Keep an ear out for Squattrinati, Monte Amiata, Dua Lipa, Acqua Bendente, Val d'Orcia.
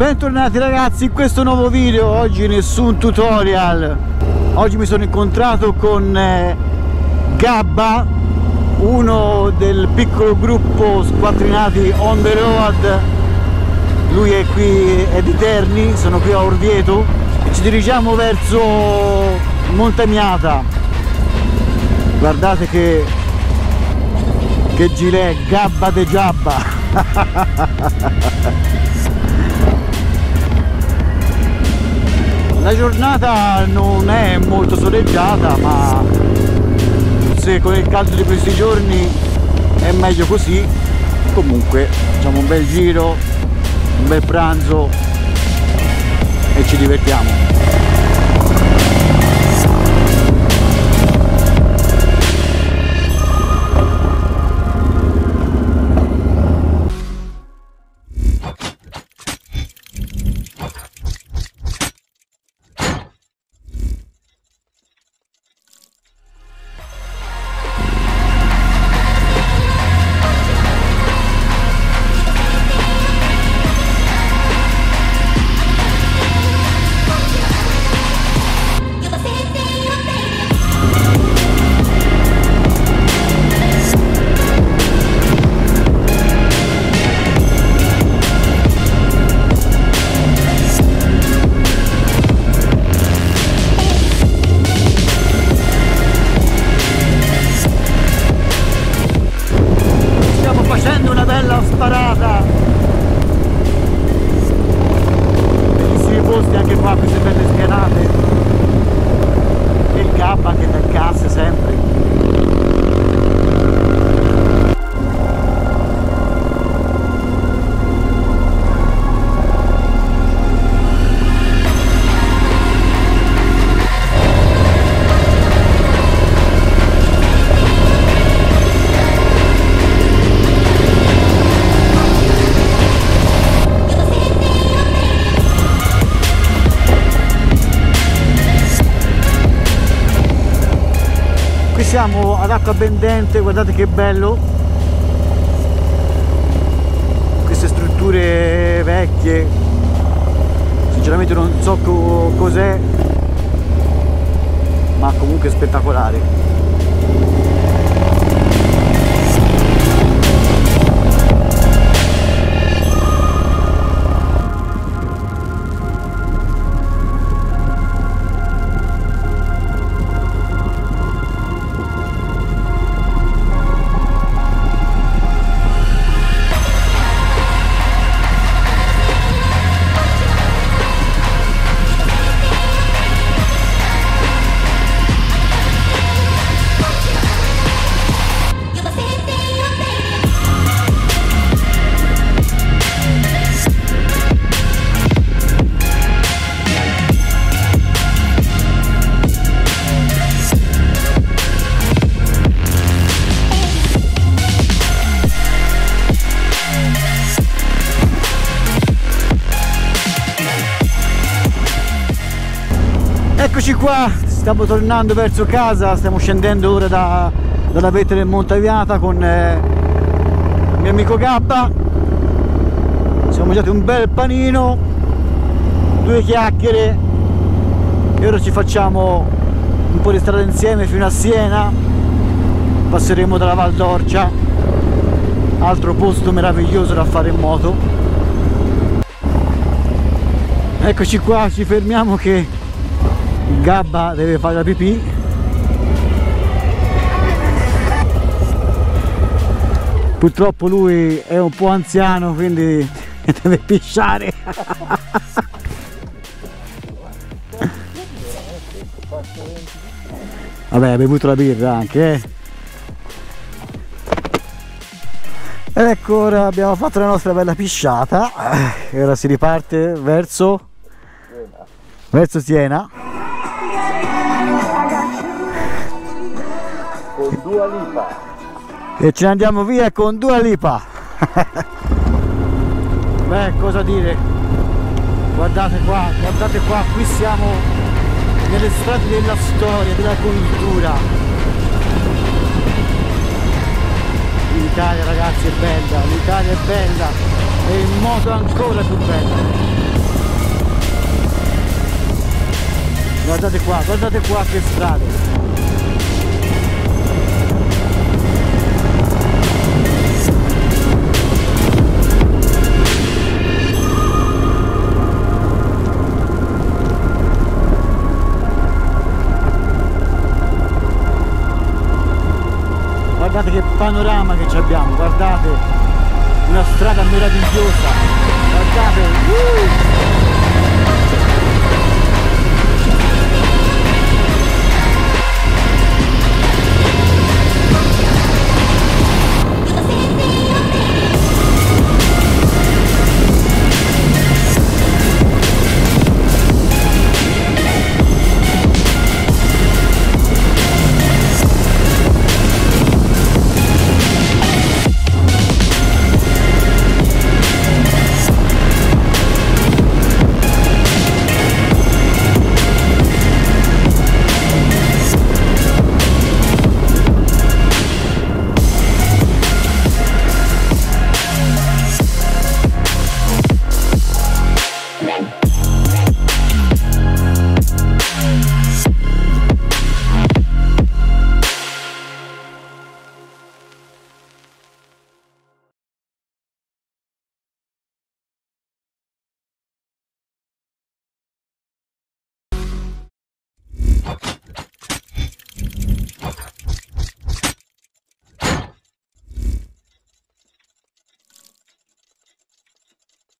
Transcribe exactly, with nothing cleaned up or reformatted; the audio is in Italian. Bentornati ragazzi in questo nuovo video. Oggi nessun tutorial. Oggi mi sono incontrato con eh, Gabba, uno del piccolo gruppo Squattrinati on the road. Lui è qui, è di Terni, sono qui a Orvieto e ci dirigiamo verso Monte Amiata. Guardate che che gilet, Gabba de Giabba. La giornata non è molto soleggiata, ma se con il caldo di questi giorni è meglio così. Comunque facciamo un bel giro, un bel pranzo e ci divertiamo. Siamo ad Acqua Bendente, guardate che bello queste strutture vecchie, sinceramente non so co cos'è, ma comunque spettacolare. Eccoci qua, stiamo tornando verso casa, stiamo scendendo ora da, dalla vetta del Monte Amiata con eh, il mio amico Gabba. Ci siamo mangiati un bel panino, due chiacchiere e ora ci facciamo un po' di strada insieme fino a Siena. Passeremo dalla Val d'Orcia, altro posto meraviglioso da fare in moto. Eccoci qua, ci fermiamo che Gabba deve fare la pipì. Purtroppo lui è un po' anziano, quindi deve pisciare. Vabbè, ha bevuto la birra anche, eh. Ecco, ora abbiamo fatto la nostra bella pisciata e ora si riparte verso verso Siena con Dua Lipa e ce ne andiamo via con Dua Lipa. Beh, cosa dire, guardate qua, guardate qua, qui siamo nelle strade della storia, della cultura. L'Italia, ragazzi, è bella, l'Italia è bella e in moto ancora più bella. Guardate qua, guardate qua che strade. Guardate che panorama che ci abbiamo, guardate, una strada meravigliosa, guardate, uh!